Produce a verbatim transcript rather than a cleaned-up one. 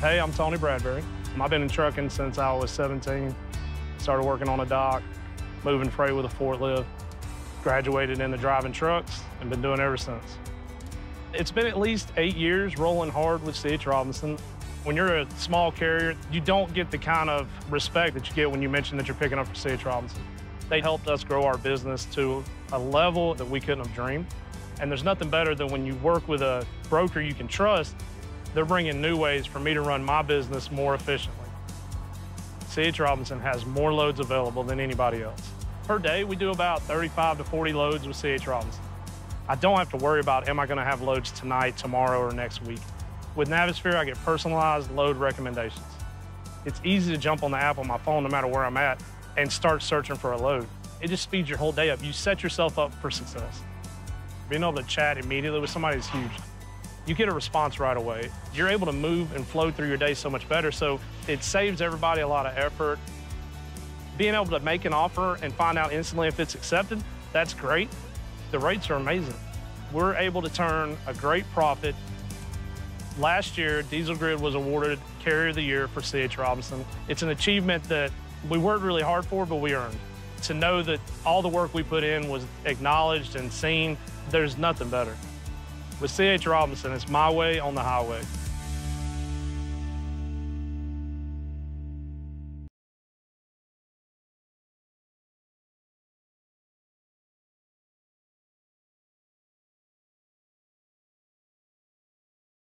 Hey, I'm Tony Bradbury. I've been in trucking since I was seventeen. Started working on a dock, moving freight with a forklift, graduated into driving trucks, and been doing it ever since. It's been at least eight years rolling hard with C H Robinson. When you're a small carrier, you don't get the kind of respect that you get when you mention that you're picking up for C H Robinson. They helped us grow our business to a level that we couldn't have dreamed. And there's nothing better than when you work with a broker you can trust. They're bringing new ways for me to run my business more efficiently. C H Robinson has more loads available than anybody else. Per day, we do about thirty-five to forty loads with C H Robinson. I don't have to worry about, am I gonna have loads tonight, tomorrow, or next week? With Navisphere, I get personalized load recommendations. It's easy to jump on the app on my phone, no matter where I'm at, and start searching for a load. It just speeds your whole day up. You set yourself up for success. Being able to chat immediately with somebody is huge. You get a response right away. You're able to move and flow through your day so much better, so it saves everybody a lot of effort. Being able to make an offer and find out instantly if it's accepted, that's great. The rates are amazing. We're able to turn a great profit. Last year, Diesel Grid was awarded Carrier of the Year for C H Robinson. It's an achievement that we worked really hard for, but we earned. To know that all the work we put in was acknowledged and seen, there's nothing better. With C H Robinson, it's my way on the highway.